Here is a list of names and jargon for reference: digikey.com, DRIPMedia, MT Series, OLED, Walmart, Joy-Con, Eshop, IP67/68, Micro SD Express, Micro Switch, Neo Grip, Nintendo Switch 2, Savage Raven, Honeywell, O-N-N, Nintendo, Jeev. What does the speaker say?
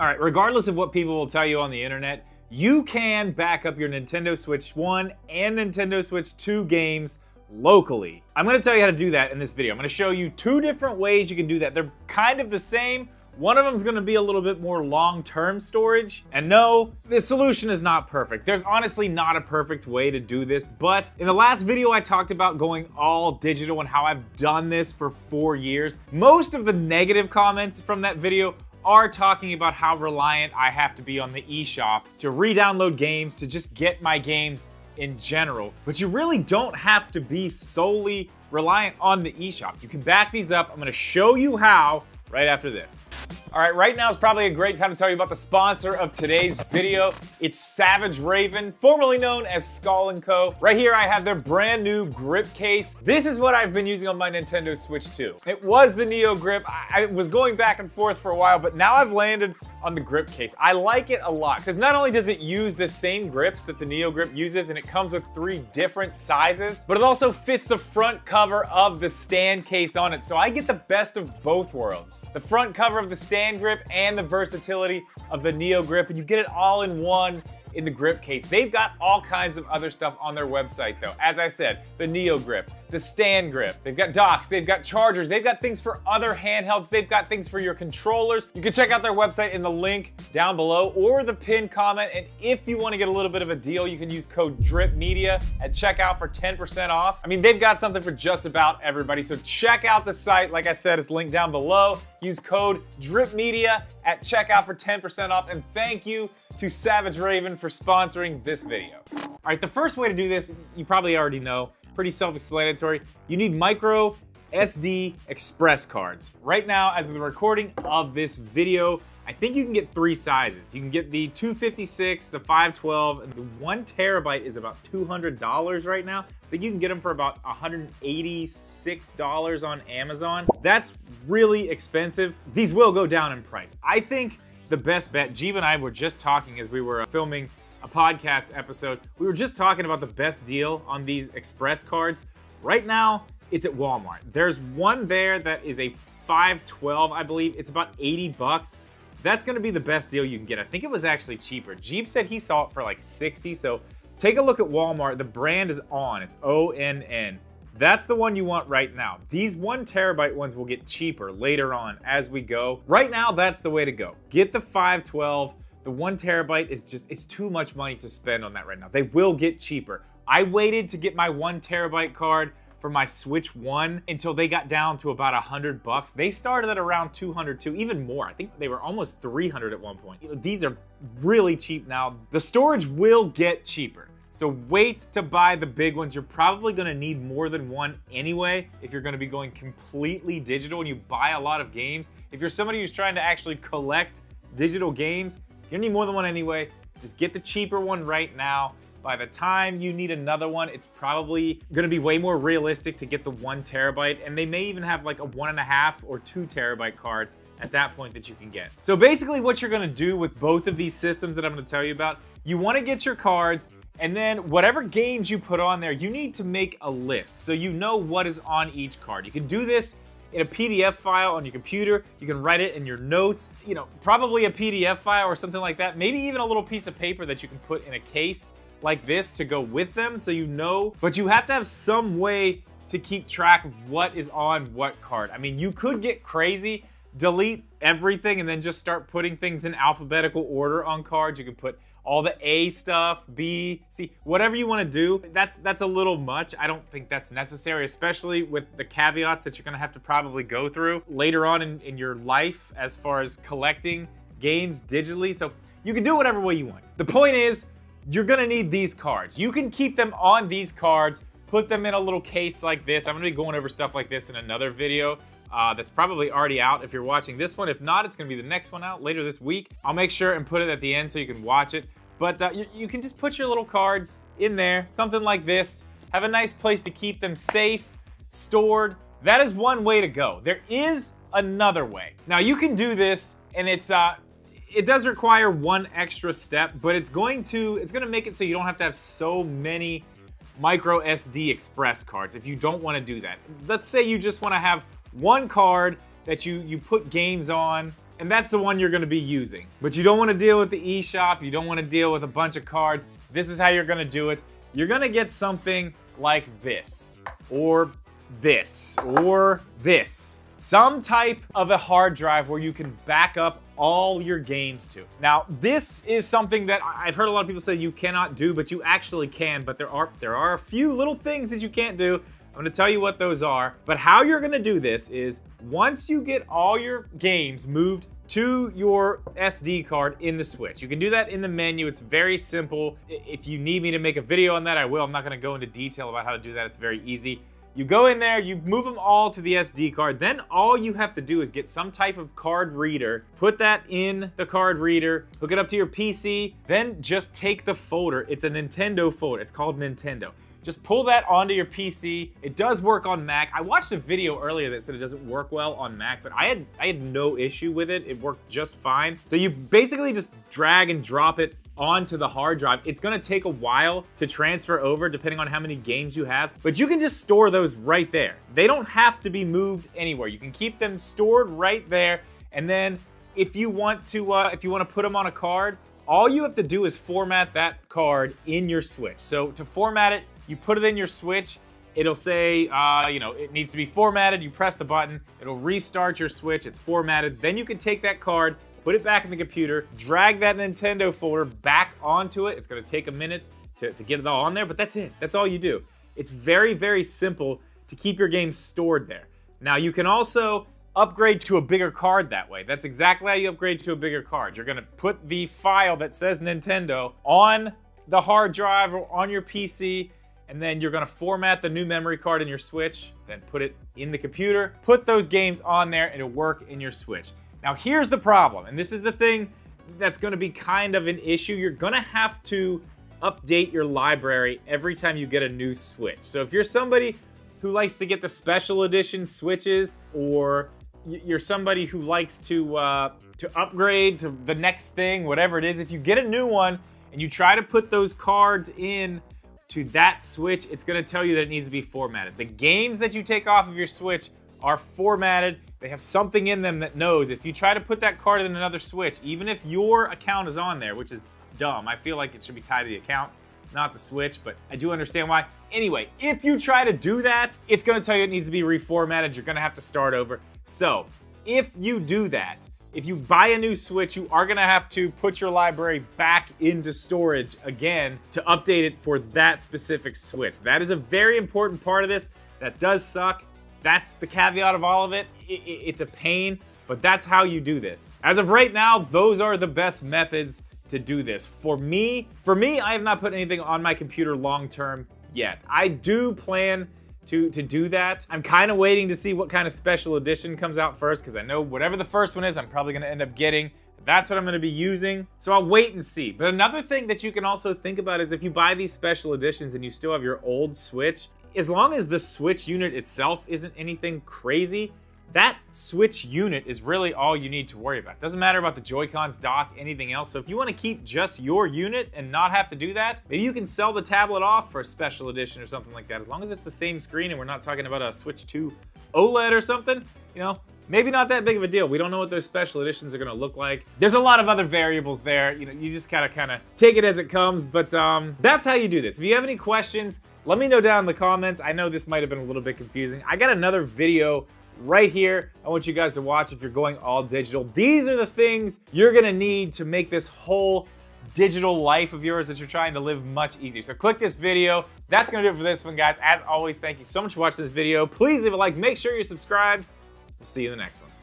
All right, regardless of what people will tell you on the internet, you can back up your Nintendo Switch 1 and Nintendo Switch 2 games locally. I'm gonna tell you how to do that in this video. I'm gonna show you two different ways you can do that. They're kind of the same. One of them is gonna be a little bit more long-term storage. And no, the solution is not perfect. There's honestly not a perfect way to do this, but in the last video I talked about going all digital and how I've done this for 4 years. Most of the negative comments from that video are talking about how reliant I have to be on the eShop to re-download games, to just get my games in general. But you really don't have to be solely reliant on the eShop. You can back these up. I'm gonna show you how right after this. All right, right now is probably a great time to tell you about the sponsor of today's video. It's Savage Raven, formerly known as Skull & Co. Right here, I have their brand new grip case. This is what I've been using on my Nintendo Switch 2. It was the Neo Grip. I was going back and forth for a while, but now I've landed on the grip case. I like it a lot because not only does it use the same grips that the Neo Grip uses, and it comes with 3 different sizes, but it also fits the front cover of the stand case on it. So I get the best of both worlds. The front cover of the stand grip and the versatility of the Neo Grip, and you get it all in one in the grip case. They've got all kinds of other stuff on their website though. As I said, the Neo Grip, the stand grip, they've got docks, they've got chargers, they've got things for other handhelds, they've got things for your controllers. You can check out their website in the link down below or the pinned comment, and if you want to get a little bit of a deal, you can use code DRIPMedia at checkout for 10% off. I mean, they've got something for just about everybody, so check out the site. Like I said, it's linked down below. Use code DRIPMedia at checkout for 10% off, and thank you to Savage Raven for sponsoring this video. All right, the first way to do this, you probably already know, pretty self-explanatory. You need Micro SD Express cards. Right now, as of the recording of this video, I think you can get 3 sizes. You can get the 256, the 512, and the 1 terabyte is about $200 right now. I think you can get them for about $186 on Amazon. That's really expensive. These will go down in price. I think the best bet, Jeev and I were just talking as we were filming a podcast episode, we were just talking about the best deal on these Express cards. Right now, it's at Walmart. There's one there that is a 512, I believe. It's about 80 bucks. That's gonna be the best deal you can get. I think it was actually cheaper. Jeev said he saw it for like 60, so take a look at Walmart. The brand is On, it's O-N-N. That's the one you want right now. These 1 terabyte ones will get cheaper later on as we go. Right now, that's the way to go. Get the 512. The 1 terabyte is just, it's too much money to spend on that right now. They will get cheaper. I waited to get my 1 terabyte card for my Switch 1 until they got down to about 100 bucks. They started at around 200 too, even more. I think they were almost 300 at one point. These are really cheap now. The storage will get cheaper. So wait to buy the big ones. You're probably gonna need more than one anyway if you're gonna be going completely digital and you buy a lot of games. If you're somebody who's trying to actually collect digital games, you're gonna need more than one anyway. Just get the cheaper one right now. By the time you need another one, it's probably gonna be way more realistic to get the 1 terabyte, and they may even have like a 1.5 or 2 terabyte card at that point that you can get. So basically what you're gonna do with both of these systems that I'm gonna tell you about, you wanna get your cards, and then whatever games you put on there, you need to make a list so you know what is on each card. You can do this in a PDF file on your computer. You can write it in your notes, you know, probably a PDF file or something like that. Maybe even a little piece of paper that you can put in a case like this to go with them so you know. But you have to have some way to keep track of what is on what card. I mean, you could get crazy, delete everything, and then just start putting things in alphabetical order on cards. You can put all the A stuff, B, C, whatever you want to do. That's a little much. I don't think that's necessary, especially with the caveats that you're going to have to probably go through later on in your life as far as collecting games digitally. So you can do whatever way you want. The point is, you're going to need these cards. You can keep them on these cards, put them in a little case like this. I'm going to be going over stuff like this in another video. That's probably already out if you're watching this one. If not, it's gonna be the next one out later this week. I'll make sure and put it at the end so you can watch it. But you can just put your little cards in there, something like this. Have a nice place to keep them safe, stored. That is one way to go. There is another way. Now you can do this, and it's it does require one extra step, but it's gonna make it so you don't have to have so many micro SD Express cards if you don't wanna do that. Let's say you just wanna have one card that you put games on and that's the one you're gonna be using. But you don't wanna deal with the eShop, you don't wanna deal with a bunch of cards. This is how you're gonna do it. You're gonna get something like this, or this, or this. Some type of a hard drive where you can back up all your games to. Now, this is something that I've heard a lot of people say you cannot do, but you actually can, but there are a few little things that you can't do. I'm gonna tell you what those are, but how you're gonna do this is once you get all your games moved to your SD card in the Switch. You can do that in the menu, it's very simple. If you need me to make a video on that, I will. I'm not gonna go into detail about how to do that, it's very easy. You go in there, you move them all to the SD card, then all you have to do is get some type of card reader, put that in the card reader, hook it up to your PC, then just take the folder. It's a Nintendo folder, it's called Nintendo. Just pull that onto your PC. It does work on Mac. I watched a video earlier that said it doesn't work well on Mac, but I had no issue with it. It worked just fine. So you basically just drag and drop it onto the hard drive. It's gonna take a while to transfer over depending on how many games you have, but you can just store those right there. They don't have to be moved anywhere. You can keep them stored right there, and then if you want to put them on a card, all you have to do is format that card in your Switch. So to format it, you put it in your Switch, it'll say, you know, it needs to be formatted, you press the button, it'll restart your Switch, it's formatted, then you can take that card, put it back in the computer, drag that Nintendo folder back onto it. It's gonna take a minute to get it all on there, but that's it. That's all you do. It's very, very simple to keep your games stored there. Now, you can also upgrade to a bigger card that way. That's exactly how you upgrade to a bigger card. You're gonna put the file that says Nintendo on the hard drive or on your PC, and then you're gonna format the new memory card in your Switch, then put it in the computer, put those games on there, and it'll work in your Switch. Now here's the problem, and this is the thing that's gonna be kind of an issue. You're gonna have to update your library every time you get a new Switch. So if you're somebody who likes to get the special edition Switches, or you're somebody who likes to upgrade to the next thing, whatever it is, if you get a new one and you try to put those cards in to that Switch, it's gonna tell you that it needs to be formatted. The games that you take off of your Switch are formatted. They have something in them that knows if you try to put that card in another Switch, even if your account is on there, which is dumb. I feel like it should be tied to the account, not the Switch, but I do understand why. Anyway, if you try to do that, it's gonna tell you it needs to be reformatted. You're gonna have to start over. So if you do that, if you buy a new Switch, you are gonna have to put your library back into storage again to update it for that specific Switch. That is a very important part of this. That does suck. That's the caveat of all of it. It's a pain, but that's how you do this. As of right now, those are the best methods to do this. For me, I have not put anything on my computer long-term yet. I do plan to do that. I'm kind of waiting to see what kind of special edition comes out first, because I know whatever the first one is, I'm probably gonna end up getting. That's what I'm gonna be using. So I'll wait and see. But another thing that you can also think about is if you buy these special editions and you still have your old Switch, as long as the Switch unit itself isn't anything crazy, that Switch unit is really all you need to worry about. It doesn't matter about the Joy-Cons, dock, anything else. So if you want to keep just your unit and not have to do that, maybe you can sell the tablet off for a special edition or something like that. As long as it's the same screen and we're not talking about a Switch 2 OLED or something, you know, maybe not that big of a deal. We don't know what those special editions are gonna look like. There's a lot of other variables there. You know, you just kinda take it as it comes, but that's how you do this. If you have any questions, let me know down in the comments. I know this might have been a little bit confusing. I got another video right here I want you guys to watch if you're going all digital. These are the things you're gonna need to make this whole digital life of yours that you're trying to live much easier. So click this video. That's gonna do it for this one, guys. As always, thank you so much for watching this video. Please leave a like, make sure you're subscribed. We'll see you in the next one.